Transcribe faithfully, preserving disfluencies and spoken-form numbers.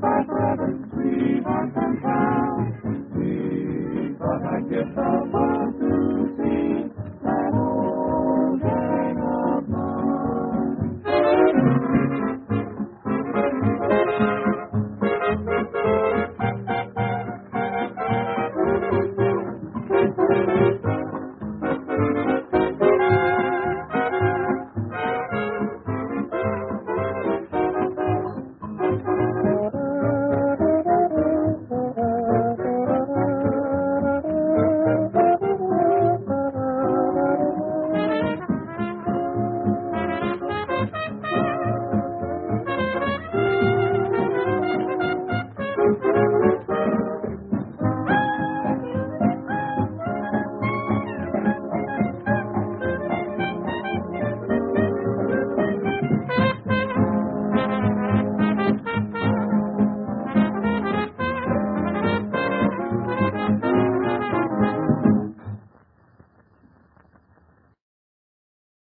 by bread and cheese and some cow.